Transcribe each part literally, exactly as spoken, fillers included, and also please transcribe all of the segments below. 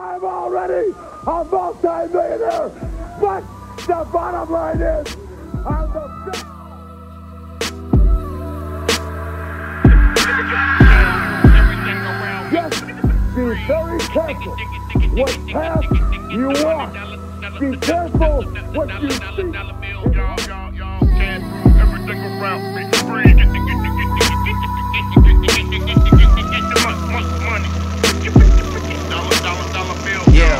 I'm already a multi-millionaire, but the bottom line is, I'm the best. Yes, be very careful what path you walk. Be careful what you see. Yeah.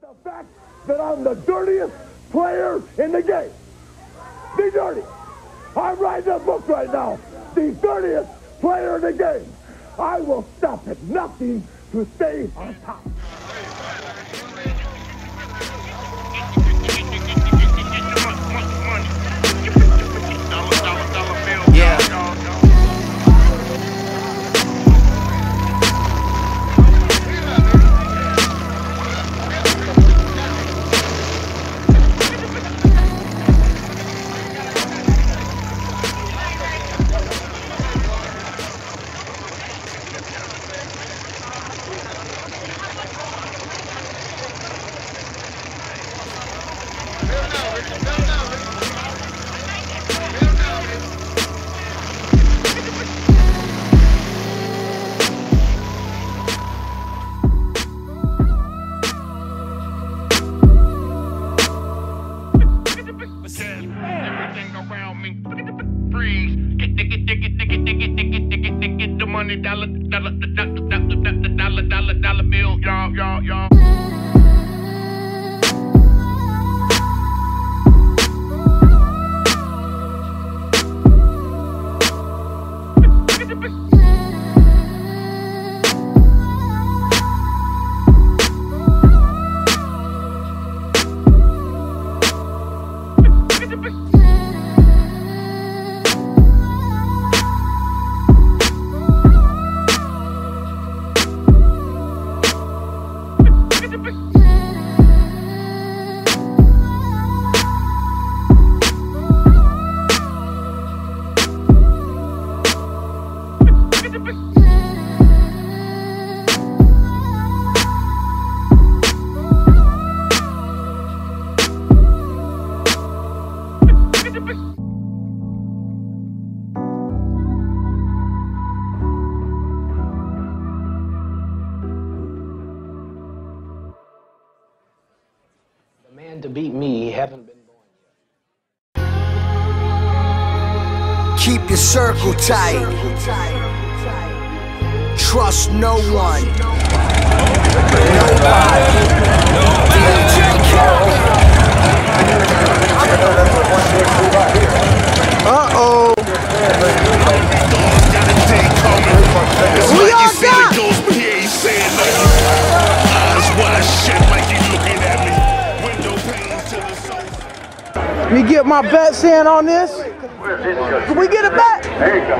The fact that I'm the dirtiest player in the game. The dirtiest. I'm writing a book right now. The dirtiest player in the game. I will stop at nothing to stay on top. Dollar, dollar, dollar, dollar, dollar, dollar, dollar bill, y'all, y'all, y'all. To beat me haven't been born yet. Keep your circle tight. Trust no one. Nobody. D J Khaled. Uh-oh. We are back. Eyes wide shut like you looking at me. Let me get my bets in on this. Can we get a bet? There you go.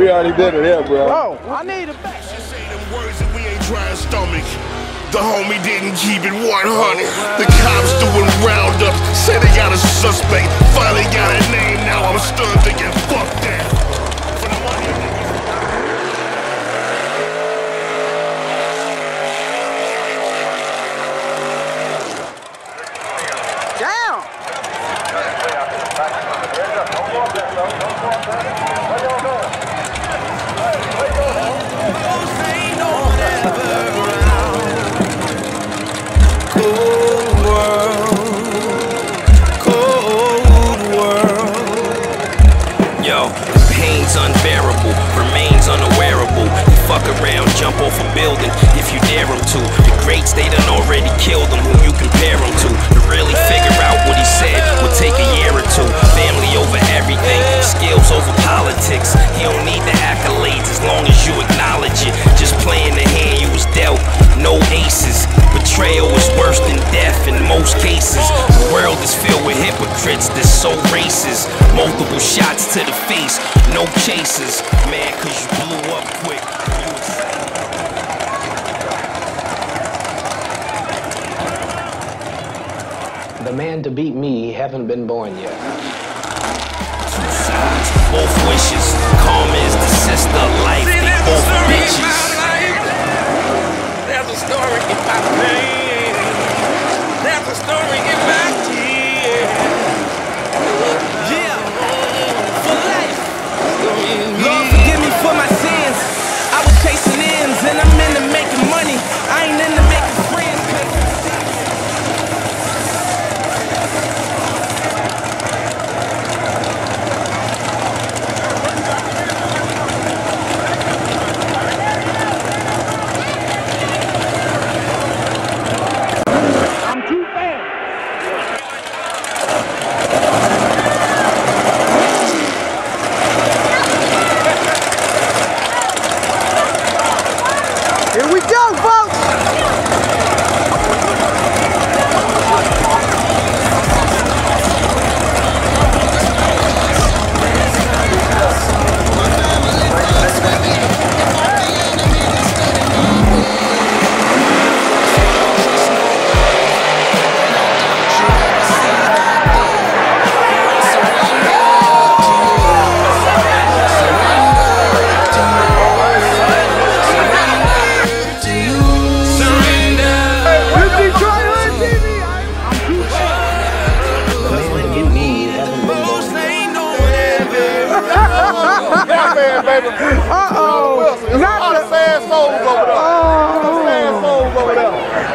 We already did it, yeah, bro. Oh, I need a bet. The homie didn't keep it one hundred. The cops doing roundup. Said they got a suspect. Finally got a name. Now I'm stunned thinking, fuck that. facts, they done already killed him. Who you compare him to? To really figure out what he said would take a year or two. Family over everything, skills over politics. You don't need the accolades as long as you acknowledge it. Just playing the hand you was dealt, no aces. Betrayal is worse than death in most cases. The world is filled with hypocrites that's so racist. Multiple shots to the face, no chasers. Man, cause you blew up quick. The man to beat me haven't been born yet. Two sides, both wishes. Karma is the sister of life. See, they both bitches. There's a story in my pain. There's a story in my tears. Yeah, for life. Lord, forgive me for my sins. I was chasing ends and I'm into making money. I ain't into making friends.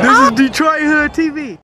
This is Detroit Hood T V.